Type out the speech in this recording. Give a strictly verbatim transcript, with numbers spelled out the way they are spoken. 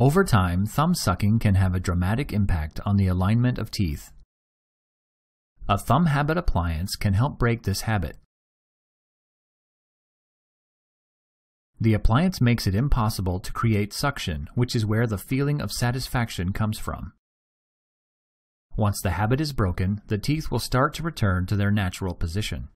Over time, thumb sucking can have a dramatic impact on the alignment of teeth. A thumb habit appliance can help break this habit. The appliance makes it impossible to create suction, which is where the feeling of satisfaction comes from. Once the habit is broken, the teeth will start to return to their natural position.